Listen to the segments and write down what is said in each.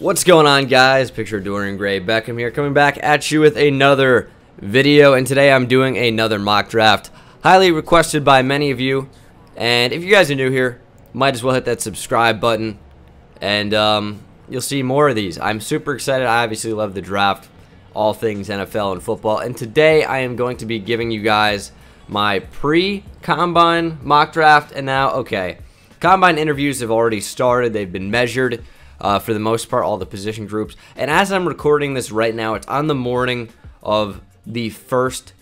What's going on, guys? Picture of Dorian Gray Beckham here, coming back at you with another video, and today I'm doing another mock draft highly requested by many of you. And if you guys are new here, might as well hit that subscribe button, and you'll see more of these. I'm super excited. I obviously love the draft, all things NFL and football, and today I am going to be giving you guys my pre-combine mock draft. And now, okay, combine interviews have already started. They've been measured. For the most part, all the position groups. And as I'm recording this right now, it's on the morning of the first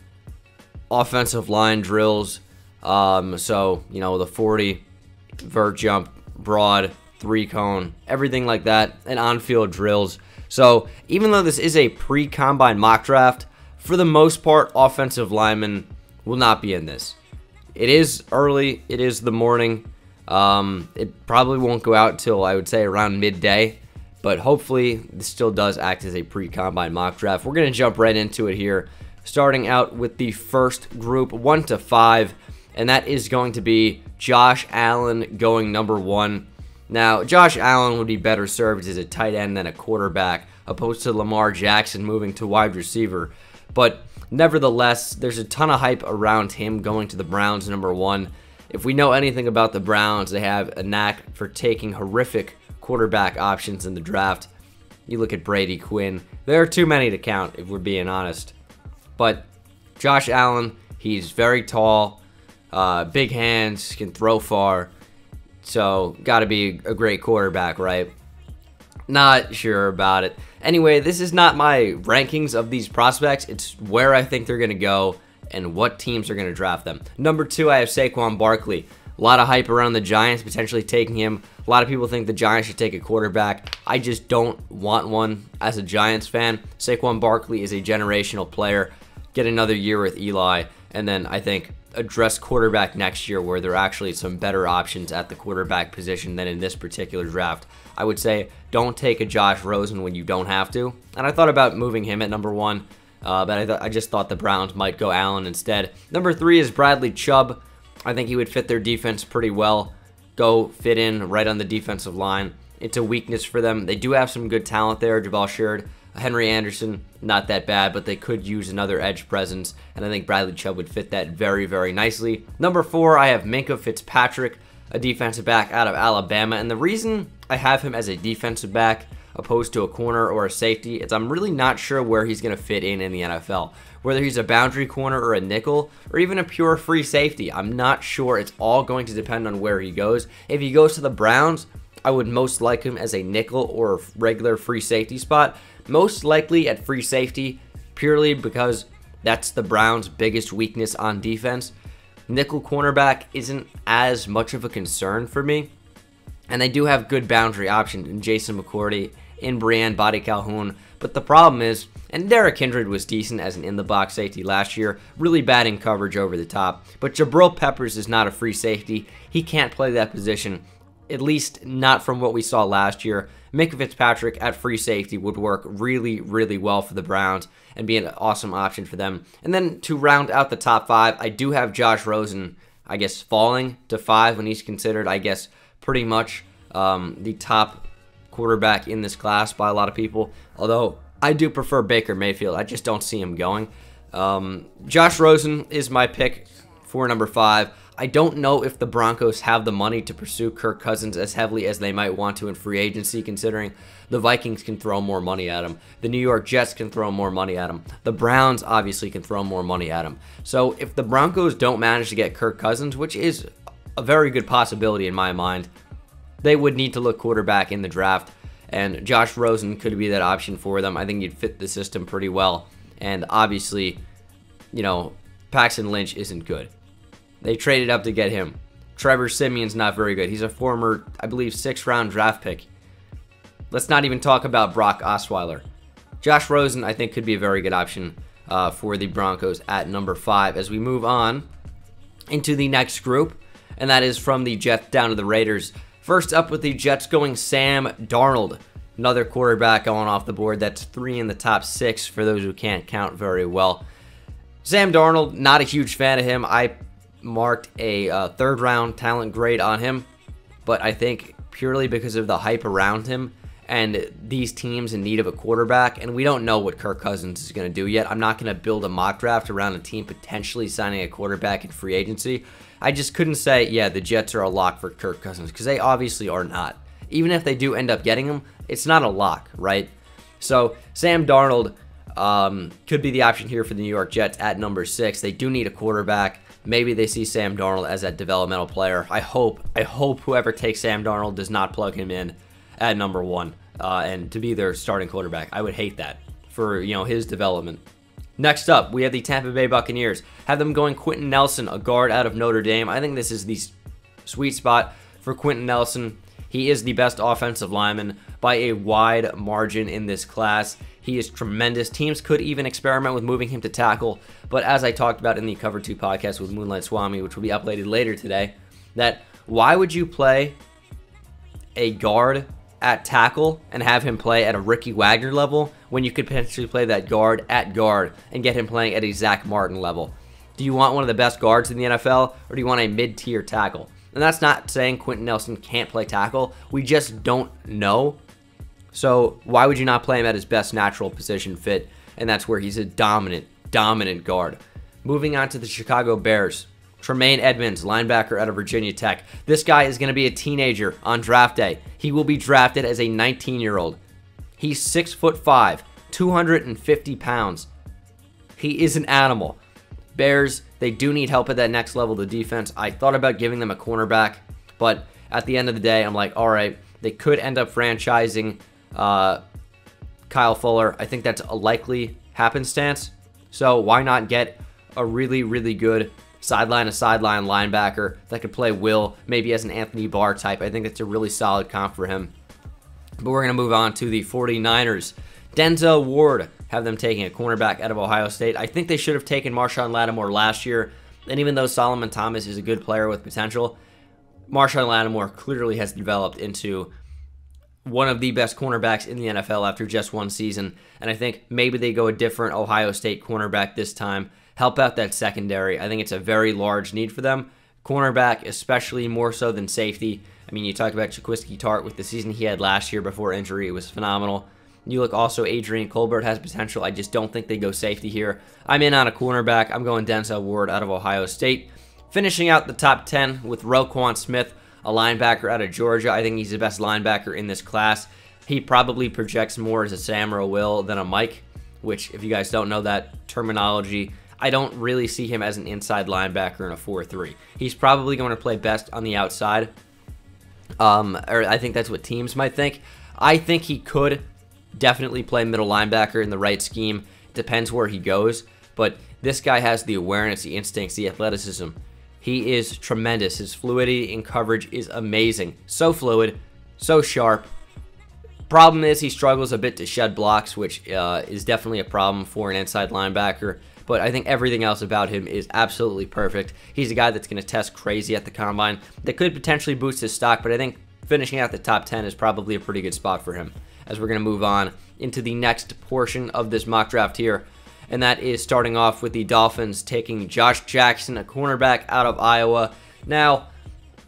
offensive line drills. So, you know, the 40, vert jump, broad, three cone, everything like that, and on-field drills. So even though this is a pre-combine mock draft, for the most part, offensive linemen will not be in this. It is early. It is the morning. It probably won't go out till I would say around midday, but hopefully this still does act as a pre-combine mock draft. We're going to jump right into it here, starting out with the first group, 1 to 5, and that is going to be Josh Allen going number 1. Now, Josh Allen would be better served as a tight end than a quarterback, opposed to Lamar Jackson moving to wide receiver. But nevertheless, there's a ton of hype around him going to the Browns number 1. If we know anything about the Browns, they have a knack for taking horrific quarterback options in the draft. You look at Brady Quinn. There are too many to count, if we're being honest. But Josh Allen, he's very tall, big hands, can throw far. So, got to be a great quarterback, right? Not sure about it. Anyway, this is not my rankings of these prospects. It's where I think they're going to go and what teams are going to draft them. Number 2, I have Saquon Barkley. A lot of hype around the Giants potentially taking him. A lot of people think the Giants should take a quarterback. I just don't want one as a Giants fan. Saquon Barkley is a generational player. Get another year with Eli, and then I think address quarterback next year, where there are actually some better options at the quarterback position than in this particular draft. I would say don't take a Josh Rosen when you don't have to. And I thought about moving him at number 1. But I just thought the Browns might go Allen instead. Number 3 is Bradley Chubb. I think he would fit their defense pretty well. Go fit in right on the defensive line. It's a weakness for them. They do have some good talent there. Jabal Sheard, Henry Anderson, not that bad, but they could use another edge presence, and I think Bradley Chubb would fit that very, very nicely. Number 4, I have Minkah Fitzpatrick, a defensive back out of Alabama. And the reason I have him as a defensive back opposed to a corner or a safety, it's I'm really not sure where he's going to fit in the NFL. Whether he's a boundary corner or a nickel or even a pure free safety, I'm not sure. It's all going to depend on where he goes. If he goes to the Browns, I would most like him as a nickel or a regular free safety spot. Most likely at free safety, purely because that's the Browns' biggest weakness on defense. Nickel cornerback isn't as much of a concern for me. And they do have good boundary options in Jason McCourty, in Brian Body Calhoun. But the problem is, and Derek Kindred was decent as an in-the-box safety last year, really bad in coverage over the top. But Jabril Peppers is not a free safety. He can't play that position, at least not from what we saw last year. Minkah Fitzpatrick at free safety would work really, really well for the Browns and be an awesome option for them. And then to round out the top 5, I do have Josh Rosen, I guess, falling to 5 when he's considered, I guess, pretty much the top quarterback in this class by a lot of people. Although I do prefer Baker Mayfield. I just don't see him going. Josh Rosen is my pick for number 5. I don't know if the Broncos have the money to pursue Kirk Cousins as heavily as they might want to in free agency, considering the Vikings can throw more money at him. The New York Jets can throw more money at him. The Browns obviously can throw more money at him. So if the Broncos don't manage to get Kirk Cousins, which is a very good possibility in my mind, they would need to look quarterback in the draft, and Josh Rosen could be that option for them. I think you'd fit the system pretty well, and obviously, you know, Paxton Lynch isn't good. They traded up to get him. Trevor Siemian's not very good. He's a former, I believe, 6th round draft pick. Let's not even talk about Brock Osweiler. Josh Rosen, I think, could be a very good option for the Broncos at number 5 as we move on into the next group. And that is from the Jets down to the Raiders. First up with the Jets going Sam Darnold. Another quarterback going off the board. That's 3 in the top 6 for those who can't count very well. Sam Darnold, not a huge fan of him. I marked a 3rd round talent grade on him, but I think purely because of the hype around him and these teams in need of a quarterback, and we don't know what Kirk Cousins is going to do yet. I'm not going to build a mock draft around a team potentially signing a quarterback in free agency. I just couldn't say, yeah, the Jets are a lock for Kirk Cousins, because they obviously are not. Even if they do end up getting him, it's not a lock, right? So Sam Darnold could be the option here for the New York Jets at number 6. They do need a quarterback. Maybe they see Sam Darnold as that developmental player. I hope whoever takes Sam Darnold does not plug him in at number 1 and to be their starting quarterback. I would hate that for, you know, his development. Next up, we have the Tampa Bay Buccaneers. Have them going Quenton Nelson, a guard out of Notre Dame. I think this is the sweet spot for Quenton Nelson. He is the best offensive lineman by a wide margin in this class. He is tremendous. Teams could even experiment with moving him to tackle, but as I talked about in the Cover 2 podcast with Moonlight Swami, which will be uploaded later today, that why would you play a guard at tackle and have him play at a Ricky Wagner level when you could potentially play that guard at guard and get him playing at a Zach Martin level? Do you want one of the best guards in the NFL, or do you want a mid-tier tackle? And that's not saying Quenton Nelson can't play tackle. We just don't know. So why would you not play him at his best natural position fit? And that's where he's a dominant, dominant guard. Moving on to the Chicago Bears. Tremaine Edmonds, linebacker out of Virginia Tech. This guy is going to be a teenager on draft day. He will be drafted as a 19-year-old. He's 6'5", 250 pounds. He is an animal. Bears, they do need help at that next level, the defense. I thought about giving them a cornerback, but at the end of the day, I'm like, all right, they could end up franchising Kyle Fuller. I think that's a likely happenstance. So why not get a really, really good sideline-to-sideline linebacker that could play Will, maybe as an Anthony Barr type. I think that's a really solid comp for him. But we're going to move on to the 49ers. Denzel Ward, have them taking a cornerback out of Ohio State. I think they should have taken Marshawn Lattimore last year. And even though Solomon Thomas is a good player with potential, Marshawn Lattimore clearly has developed into one of the best cornerbacks in the NFL after just one season. And I think maybe they go a different Ohio State cornerback this time. Help out that secondary. I think it's a very large need for them. Cornerback, especially more so than safety. I mean, you talk about Jaquiski Tart with the season he had last year before injury. It was phenomenal. You look also, Adrian Colbert has potential. I just don't think they go safety here. I'm in on a cornerback. I'm going Denzel Ward out of Ohio State. Finishing out the top 10 with Roquan Smith, a linebacker out of Georgia. I think he's the best linebacker in this class. He probably projects more as a Sam or a Will than a Mike, which, if you guys don't know that terminology, I don't really see him as an inside linebacker in a 4-3. He's probably going to play best on the outside. Or I think that's what teams might think. I think he could definitely play middle linebacker in the right scheme. Depends where he goes, but this guy has the awareness, the instincts, the athleticism. He is tremendous. His fluidity in coverage is amazing. So fluid, so sharp. Problem is he struggles a bit to shed blocks, which is definitely a problem for an inside linebacker, but I think everything else about him is absolutely perfect. He's a guy that's going to test crazy at the combine. That could potentially boost his stock, but I think finishing out the top 10 is probably a pretty good spot for him, as we're going to move on into the next portion of this mock draft here, and that is starting off with the Dolphins taking Josh Jackson, a cornerback out of Iowa. Now,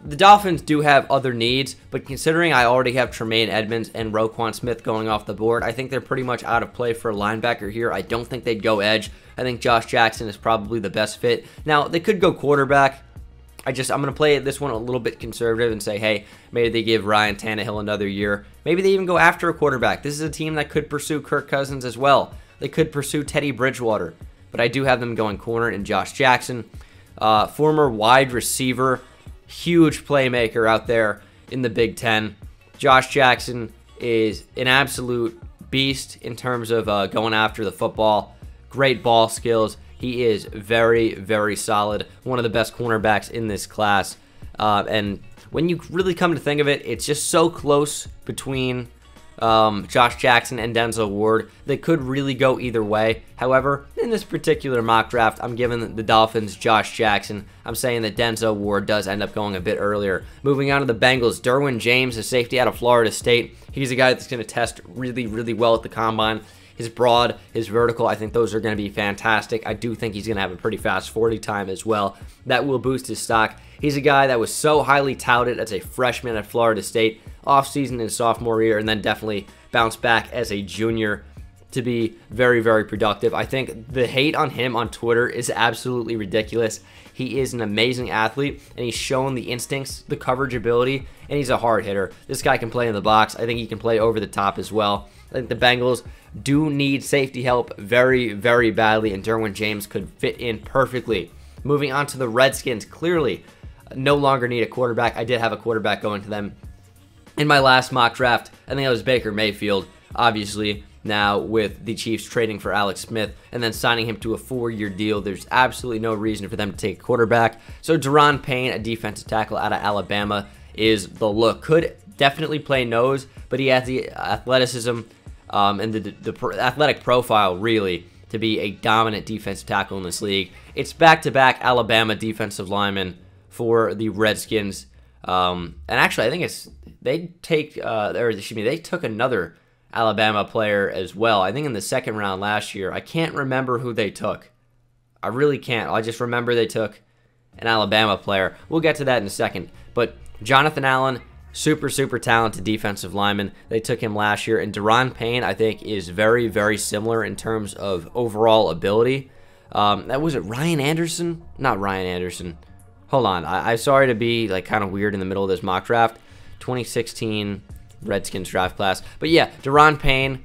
the Dolphins do have other needs, but considering I already have Tremaine Edmonds and Roquan Smith going off the board, I think they're pretty much out of play for a linebacker here. I don't think they'd go edge. I think Josh Jackson is probably the best fit. Now, they could go quarterback. I'm going to play this one a little bit conservative and say, hey, maybe they give Ryan Tannehill another year. Maybe they even go after a quarterback. This is a team that could pursue Kirk Cousins as well. They could pursue Teddy Bridgewater. But I do have them going corner and Josh Jackson. Former wide receiver, huge playmaker out there in the Big Ten. Josh Jackson is an absolute beast in terms of going after the football. Great ball skills. He is very, very solid. One of the best cornerbacks in this class. And when you really come to think of it, it's just so close between Josh Jackson and Denzel Ward. They could really go either way. However, in this particular mock draft, I'm giving the Dolphins Josh Jackson. I'm saying that Denzel Ward does end up going a bit earlier. Moving on to the Bengals, Derwin James, a safety out of Florida State. He's a guy that's going to test really, really well at the combine. His broad, his vertical, I think those are going to be fantastic. I do think he's going to have a pretty fast 40 time as well. That will boost his stock. He's a guy that was so highly touted as a freshman at Florida State. offseason and sophomore year, and then definitely bounced back as a junior to be very, very productive. I think the hate on him on Twitter is absolutely ridiculous. He is an amazing athlete, and he's shown the instincts, the coverage ability, and he's a hard hitter. This guy can play in the box. I think he can play over the top as well. I think the Bengals do need safety help very, very badly, and Derwin James could fit in perfectly. Moving on to the Redskins, clearly no longer need a quarterback. I did have a quarterback going to them in my last mock draft. I think it was Baker Mayfield, obviously. Now with the Chiefs trading for Alex Smith and then signing him to a 4-year deal, there's absolutely no reason for them to take a quarterback. So Da'Ron Payne, a defensive tackle out of Alabama, is the look. Could definitely play nose, but he has the athleticism and the athletic profile, really, to be a dominant defensive tackle in this league. It's back-to-back Alabama defensive linemen for the Redskins. And actually, I think it's they took another Alabama player as well. I think in the second round last year. I can't remember who they took. I really can't. I just remember they took an Alabama player. We'll get to that in a second. But Jonathan Allen, super, super talented defensive lineman. They took him last year. And Da'Ron Payne, I think, is very, very similar in terms of overall ability. That was it. Ryan Anderson? Not Ryan Anderson. Hold on. I'm sorry to be like kind of weird in the middle of this mock draft. 2016... Redskins draft class. But yeah, Da'Ron Payne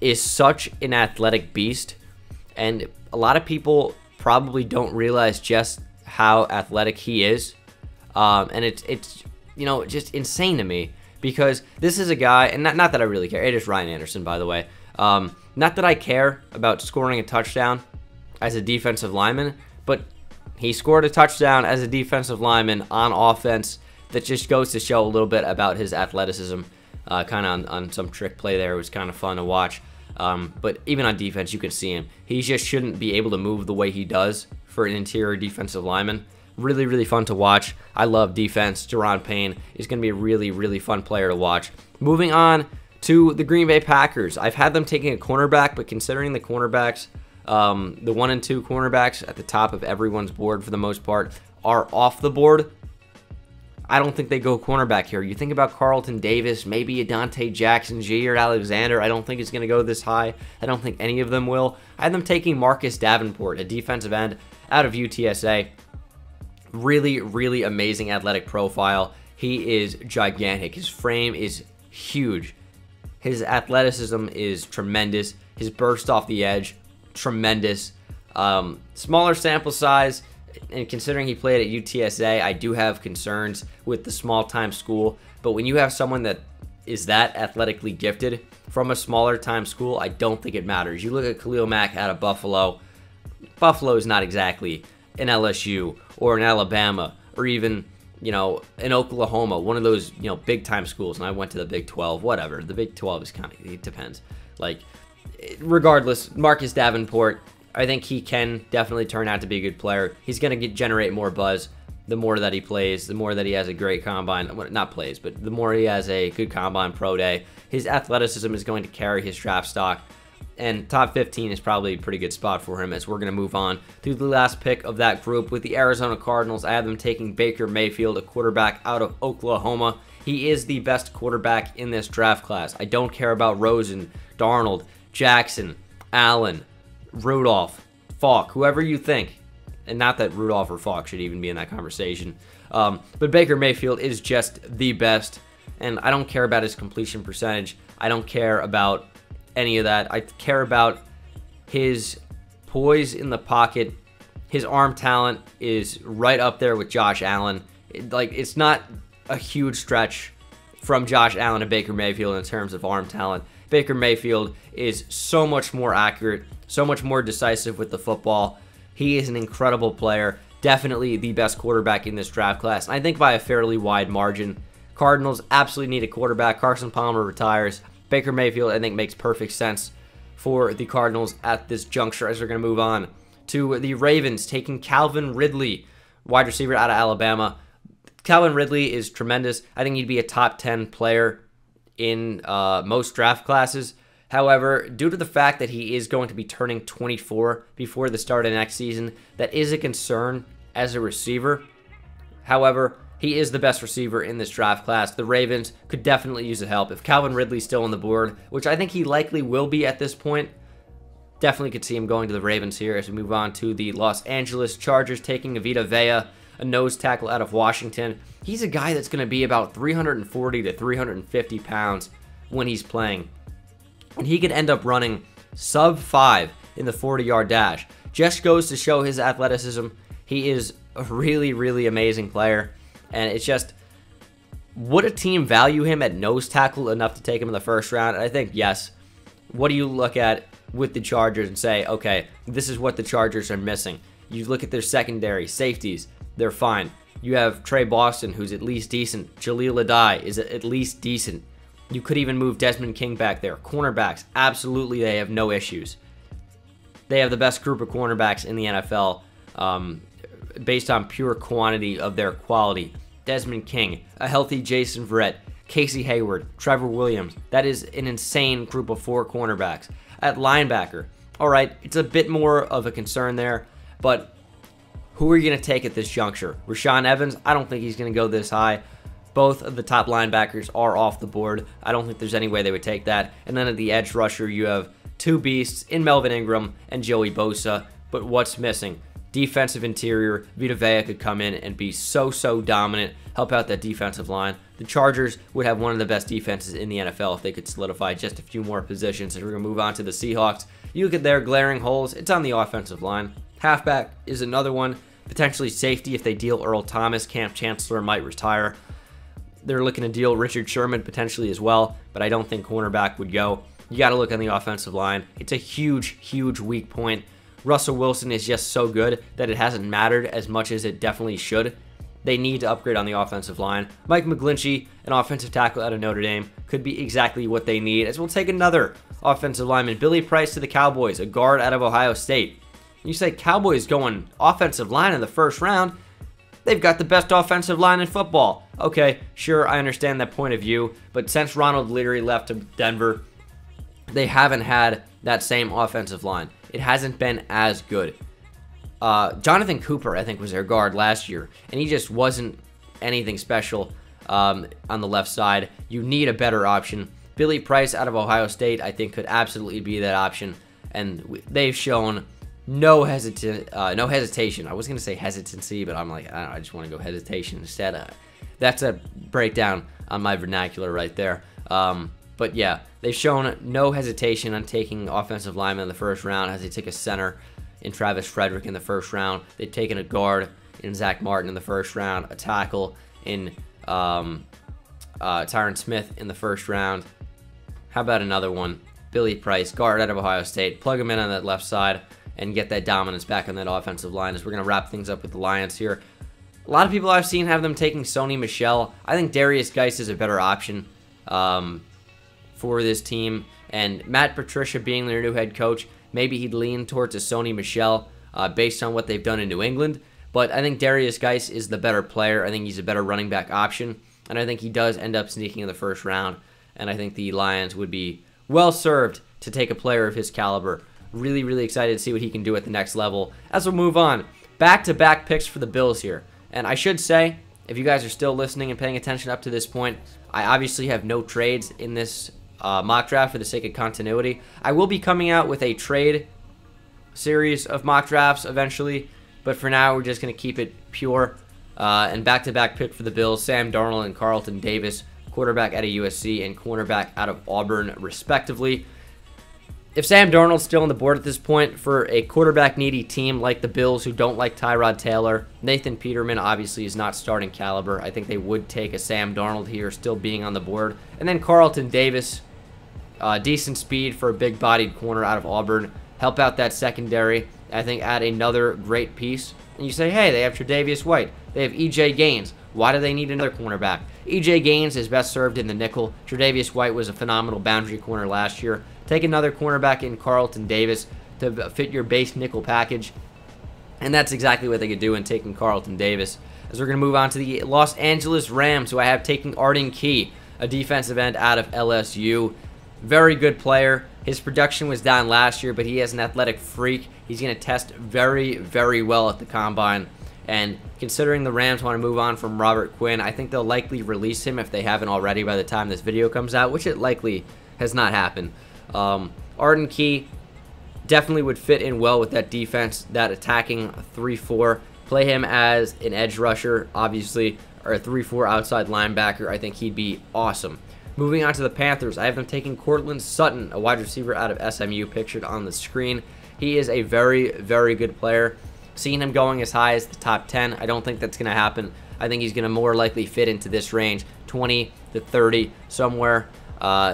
is such an athletic beast, and a lot of people probably don't realize just how athletic he is. And it's you know, just insane to me, because this is a guy, and not that I really care. It is Ryan Anderson, by the way. Not that I care about scoring a touchdown as a defensive lineman, but he scored a touchdown as a defensive lineman on offense. That just goes to show a little bit about his athleticism, kind of on some trick play there. It was kind of fun to watch. But even on defense, you can see him. He just shouldn't be able to move the way he does for an interior defensive lineman. Really, really fun to watch. I love defense. Da'Ron Payne is going to be a really, really fun player to watch. Moving on to the Green Bay Packers. I've had them taking a cornerback, but considering the cornerbacks, the 1 and 2 cornerbacks at the top of everyone's board for the most part are off the board, I don't think they go cornerback here. You think about Carlton Davis, maybe a Dante Jackson, Jair Alexander. I don't think it's going to go this high. I don't think any of them will. I had them taking Marcus Davenport, a defensive end out of UTSA. Really, really amazing athletic profile. He is gigantic. His frame is huge. His athleticism is tremendous. His burst off the edge, tremendous. Smaller sample size, and considering he played at UTSA, I do have concerns with the small-time school. But when you have someone that is that athletically gifted from a smaller-time school, I don't think it matters. You look at Khalil Mack out of Buffalo. Buffalo is not exactly an LSU or an Alabama or even, you know, an Oklahoma, one of those, you know, big-time schools. And I went to the Big 12, whatever. The Big 12 is kind of, it depends. Like, regardless, Marcus Davenport, I think he can definitely turn out to be a good player. He's going to generate more buzz the more that he plays, the more that he has a great combine. Not plays, but the more he has a good combine pro day. His athleticism is going to carry his draft stock. And top 15 is probably a pretty good spot for him, as we're going to move on to the last pick of that group with the Arizona Cardinals. I have them taking Baker Mayfield, a quarterback out of Oklahoma. He is the best quarterback in this draft class. I don't care about Rosen, Darnold, Jackson, Allen, Rudolph, Falk, whoever you think. And not that Rudolph or Falk should even be in that conversation. But Baker Mayfield is just the best. And I don't care about his completion percentage. I don't care about any of that. I care about his poise in the pocket. His arm talent is right up there with Josh Allen. It's not a huge stretch from Josh Allen to Baker Mayfield in terms of arm talent. Baker Mayfield is so much more accurate, so much more decisive with the football. He is an incredible player, definitely the best quarterback in this draft class, and I think by a fairly wide margin. Cardinals absolutely need a quarterback. Carson Palmer retires. Baker Mayfield, I think, makes perfect sense for the Cardinals at this juncture, as we're going to move on to the Ravens, taking Calvin Ridley, wide receiver out of Alabama. Calvin Ridley is tremendous. I think he'd be a top 10 player in most draft classes. However, due to the fact that he is going to be turning 24 before the start of next season, that is a concern as a receiver. However, He is the best receiver in this draft class. The Ravens could definitely use the help. If Calvin Ridley's still on the board, which I think he likely will be at this point, definitely could see him going to the Ravens here as we move on to the Los Angeles Chargers, taking Vita Vea, a nose tackle out of Washington. He's a guy that's going to be about 340 to 350 pounds when he's playing. And he could end up running sub-5 in the 40-yard dash. Just goes to show his athleticism. He is a really, really amazing player. And it's just, would a team value him at nose tackle enough to take him in the first round? I think yes. What do you look at with the Chargers and say, okay, this is what the Chargers are missing? You look at their secondary, safeties, they're fine. You have Trey Boston, who's at least decent. Jaleel Adai is at least decent. You could even move Desmond King back there. Cornerbacks, absolutely, they have no issues. They have the best group of cornerbacks in the NFL based on pure quantity of their quality. Desmond King, a healthy Jason Verrett, Casey Hayward, Trevor Williams. That is an insane group of 4 cornerbacks. At linebacker, all right, it's a bit more of a concern there, but who are you going to take at this juncture? Rashaan Evans, I don't think he's going to go this high. Both of the top linebackers are off the board. I don't think there's any way they would take that. And then at the edge rusher, you have two beasts in Melvin Ingram and Joey Bosa. But what's missing? Defensive interior. Vita Vea could come in and be so, so dominant, help out that defensive line. The Chargers would have one of the best defenses in the NFL if they could solidify just a few more positions. And we're going to move on to the Seahawks. You look at their glaring holes. It's on the offensive line. Halfback is another one. Potentially safety if they deal Earl Thomas. Camp Chancellor might retire. They're looking to deal Richard Sherman potentially as well, but I don't think cornerback would go. You got to look on the offensive line. It's a huge, huge weak point. Russell Wilson is just so good that it hasn't mattered as much as it definitely should. They need to upgrade on the offensive line. Mike McGlinchey, an offensive tackle out of Notre Dame, could be exactly what they need, as we'll take another offensive lineman. Billy Price to the Cowboys, a guard out of Ohio State. You say Cowboys going offensive line in the first round. They've got the best offensive line in football. Okay, sure, I understand that point of view, but since Ronald Leary left to Denver, they haven't had that same offensive line. It hasn't been as good. Jonathan Cooper, I think, was their guard last year, and he just wasn't anything special on the left side. You need a better option. Billy Price out of Ohio State, I think, could absolutely be that option, and they've shown no hesitation. I was going to say hesitancy, but I'm like, I don't know, I just want to go hesitation instead. That's a breakdown on my vernacular right there. But yeah, they've shown no hesitation on taking offensive linemen in the first round, as they took a center in Travis Frederick in the first round. They've taken a guard in Zach Martin in the first round, a tackle in Tyron Smith in the first round. How about another one? Billy Price, guard out of Ohio State. Plug him in on that left side and get that dominance back on that offensive line, as we're going to wrap things up with the Lions here. A lot of people I've seen have them taking Sony Michel. I think Darius Guice is a better option for this team. And Matt Patricia being their new head coach, maybe he'd lean towards a Sony Michel based on what they've done in New England. But I think Darius Guice is the better player. I think he's a better running back option. And I think he does end up sneaking in the first round. And I think the Lions would be well served to take a player of his caliber. Really, really excited to see what he can do at the next level. As we'll move on, back-to-back picks for the Bills here. And I should say, if you guys are still listening and paying attention up to this point, I obviously have no trades in this mock draft for the sake of continuity. I will be coming out with a trade series of mock drafts eventually, but for now, we're just going to keep it pure. And back-to-back pick for the Bills, Sam Darnold and Carlton Davis, quarterback out of USC and cornerback out of Auburn, respectively. If Sam Darnold's still on the board at this point for a quarterback-needy team like the Bills, who don't like Tyrod Taylor, Nathan Peterman obviously is not starting caliber. I think they would take a Sam Darnold here, still being on the board. And then Carlton Davis, decent speed for a big-bodied corner out of Auburn. Help out that secondary. I think add another great piece. And you say, hey, they have Tre'Davious White. They have E.J. Gaines. Why do they need another cornerback? E.J. Gaines is best served in the nickel. Tre'Davious White was a phenomenal boundary corner last year. Take another cornerback in Carlton Davis to fit your base nickel package. And that's exactly what they could do in taking Carlton Davis. As we're going to move on to the Los Angeles Rams, who I have taking Arden Key, a defensive end out of LSU. Very good player. His production was down last year, but he is an athletic freak. He's going to test very, very well at the Combine. And considering the Rams want to move on from Robert Quinn, I think they'll likely release him if they haven't already by the time this video comes out, which it likely has not happened. Arden Key definitely would fit in well with that defense, that attacking 3-4. Play him as an edge rusher, obviously, or a 3-4 outside linebacker. I think he'd be awesome. Moving on to the Panthers, I have them taking Courtland Sutton, a wide receiver out of SMU, pictured on the screen. He is a very, very good player. Seeing him going as high as the top 10, I don't think that's going to happen. I think he's going to more likely fit into this range, 20 to 30, somewhere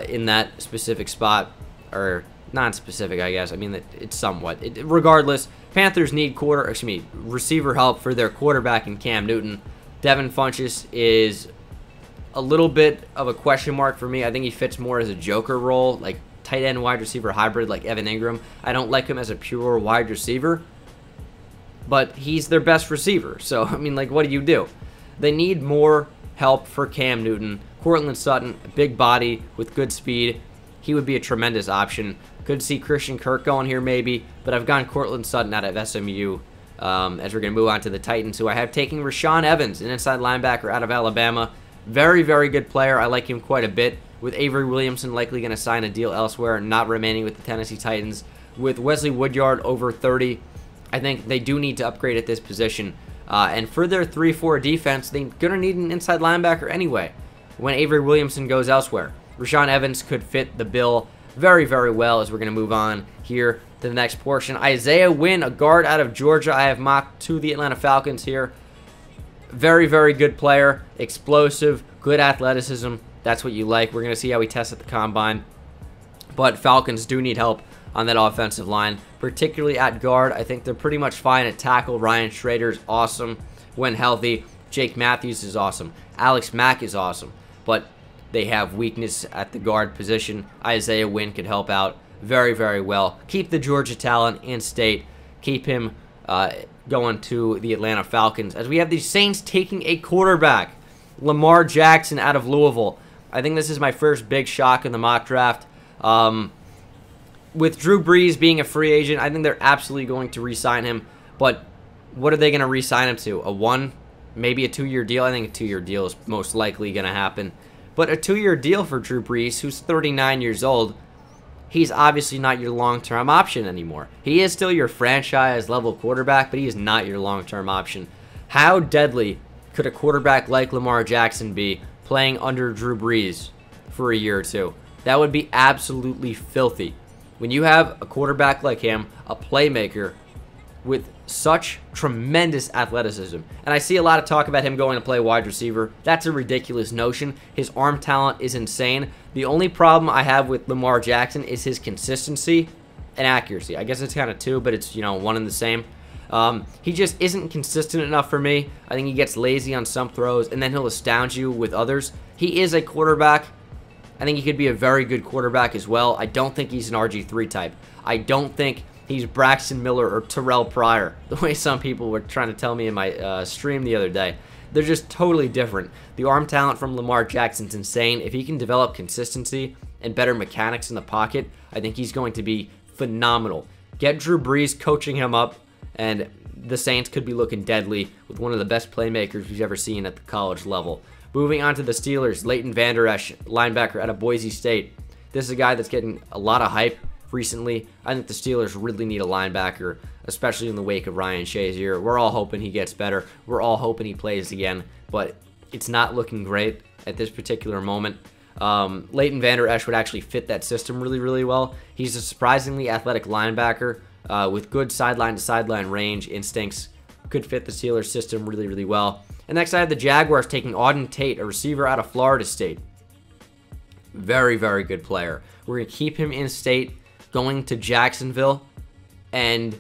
in that specific spot, or non-specific, I guess. I mean, it's somewhat. Regardless, Panthers need receiver help for their quarterback in Cam Newton. Devin Funchess is a little bit of a question mark for me. I think he fits more as a joker role, like tight end wide receiver hybrid, like Evan Ingram. I don't like him as a pure wide receiver, but he's their best receiver. So, I mean, like, what do you do? They need more help for Cam Newton. Courtland Sutton, big body with good speed. He would be a tremendous option. Could see Christian Kirk going here maybe, but I've gone Courtland Sutton out of SMU as we're going to move on to the Titans, who I have taking Rashaan Evans, an inside linebacker out of Alabama. Very, very good player. I like him quite a bit. With Avery Williamson likely going to sign a deal elsewhere, not remaining with the Tennessee Titans. With Wesley Woodyard over 30, I think they do need to upgrade at this position. And for their 3-4 defense, they're going to need an inside linebacker anyway when Avery Williamson goes elsewhere. Rashaan Evans could fit the bill very, very well as we're going to move on here to the next portion. Isaiah Wynn, a guard out of Georgia, I have mocked to the Atlanta Falcons here. Very, very good player, explosive, good athleticism. That's what you like. We're going to see how he tests at the Combine. But Falcons do need help on that offensive line, particularly at guard. I think they're pretty much fine at tackle. Ryan Schrader's awesome when healthy. Jake Matthews is awesome. Alex Mack is awesome. But they have weakness at the guard position. Isaiah Wynn could help out very, very well. Keep the Georgia talent in state. Keep him going to the Atlanta Falcons. As we have the Saints taking a quarterback, Lamar Jackson out of Louisville. I think this is my first big shock in the mock draft. With Drew Brees being a free agent, I think they're absolutely going to re-sign him. But what are they going to re-sign him to? A one, maybe a 2-year deal? I think a 2-year deal is most likely going to happen. But a 2-year deal for Drew Brees, who's 39 years old, he's obviously not your long-term option anymore. He is still your franchise-level quarterback, but he is not your long-term option. How deadly could a quarterback like Lamar Jackson be playing under Drew Brees for a year or two? That would be absolutely filthy. When you have a quarterback like him, a playmaker with such tremendous athleticism. And I see a lot of talk about him going to play wide receiver. That's a ridiculous notion. His arm talent is insane. The only problem I have with Lamar Jackson is his consistency and accuracy. I guess it's kind of two, but it's, you know, one and the same. He just isn't consistent enough for me. I think he gets lazy on some throws, and then he'll astound you with others. He is a quarterback. I think he could be a very good quarterback as well. I don't think he's an RG3 type. I don't think he's Braxton Miller or Terrell Pryor, the way some people were trying to tell me in my stream the other day. They're just totally different. The arm talent from Lamar Jackson's insane. If he can develop consistency and better mechanics in the pocket, I think he's going to be phenomenal. Get Drew Brees coaching him up, and the Saints could be looking deadly with one of the best playmakers we've ever seen at the college level. Moving on to the Steelers, Leighton Vander Esch, linebacker out of Boise State. This is a guy that's getting a lot of hype recently. I think the Steelers really need a linebacker, especially in the wake of Ryan Shazier. We're all hoping he gets better. We're all hoping he plays again, but it's not looking great at this particular moment. Leighton Vander Esch would actually fit that system really, really well. He's a surprisingly athletic linebacker with good sideline-to-sideline range instincts. Could fit the Steelers system really, really well. And next I have the Jaguars taking Auden Tate, a receiver out of Florida State. Very, very good player. We're going to keep him in state, going to Jacksonville. And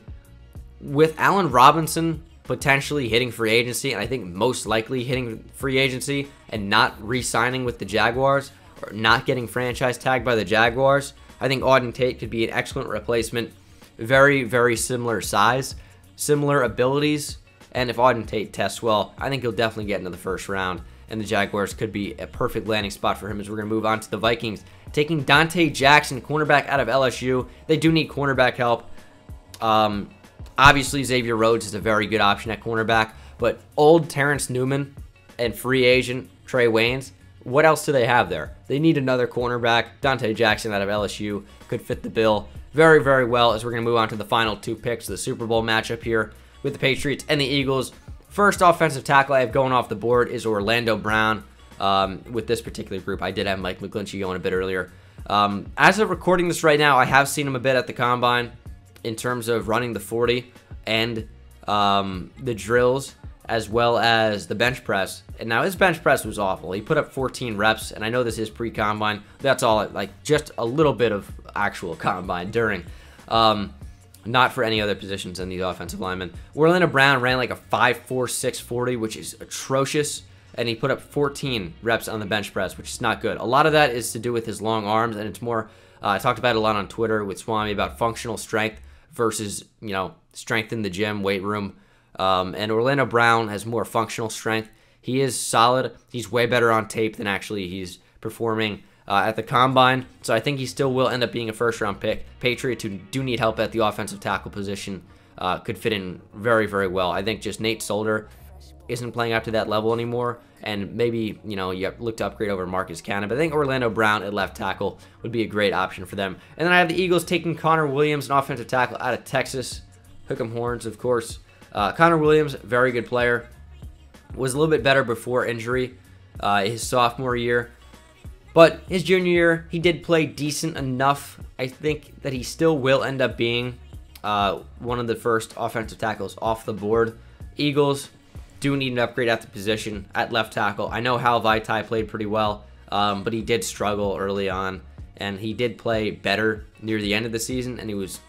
with Allen Robinson potentially hitting free agency, and I think most likely hitting free agency and not re-signing with the Jaguars or not getting franchise tagged by the Jaguars, I think Auden Tate could be an excellent replacement. Very, very similar size, similar abilities. And if Auden Tate tests well, I think he'll definitely get into the first round. And the Jaguars could be a perfect landing spot for him as we're going to move on to the Vikings, taking Dante Jackson, cornerback out of LSU. They do need cornerback help. Obviously, Xavier Rhodes is a very good option at cornerback. But old Terrence Newman and free agent Trey Waynes, what else do they have there? They need another cornerback. Dante Jackson out of LSU could fit the bill very, very well as we're going to move on to the final two picks of the Super Bowl matchup here with the Patriots and the Eagles. First offensive tackle I have going off the board is Orlando Brown. With this particular group, I did have Mike McGlinchey going a bit earlier. As of recording this right now, I have seen him a bit at the Combine in terms of running the 40 and the drills, as well as the bench press. And now his bench press was awful. He put up 14 reps, and I know this is pre-Combine. That's all, like just a little bit of actual Combine during. Not for any other positions than these offensive linemen. Orlando Brown ran like a 5.46 40, which is atrocious, and he put up 14 reps on the bench press, which is not good. A lot of that is to do with his long arms, and it's more, I talked about it a lot on Twitter with Swami about functional strength versus, you know, strength in the gym, weight room. And Orlando Brown has more functional strength. He is solid. He's way better on tape than actually he's performing at the Combine. So I think he still will end up being a first-round pick. Patriots, who do need help at the offensive tackle position, could fit in very, very well. I think just Nate Solder isn't playing up to that level anymore, and maybe, you know, you look to upgrade over Marcus Cannon, but I think Orlando Brown at left tackle would be a great option for them. And then I have the Eagles taking Connor Williams, an offensive tackle out of Texas. Hook'em Horns, of course. Connor Williams, very good player. Was a little bit better before injury his sophomore year. But his junior year, he did play decent enough. I think that he still will end up being one of the first offensive tackles off the board. Eagles do need an upgrade at the position at left tackle. I know Hal Vaitai played pretty well, but he did struggle early on, and he did play better near the end of the season, and he was,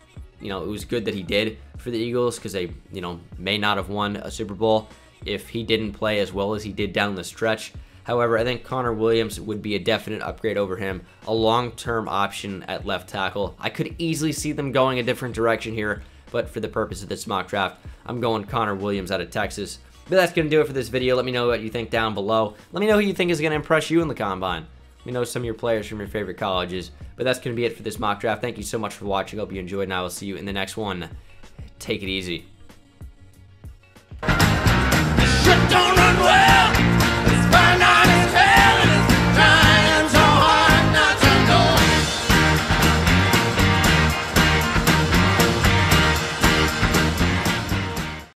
you know, it was good that he did for the Eagles because they, you know, may not have won a Super Bowl if he didn't play as well as he did down the stretch. However, I think Connor Williams would be a definite upgrade over him, a long-term option at left tackle. I could easily see them going a different direction here, but for the purpose of this mock draft, I'm going Connor Williams out of Texas. But that's going to do it for this video. Let me know what you think down below. Let me know who you think is going to impress you in the Combine. Let me know some of your players from your favorite colleges. But that's going to be it for this mock draft. Thank you so much for watching. Hope you enjoyed, and I will see you in the next one. Take it easy. Shit don't run well.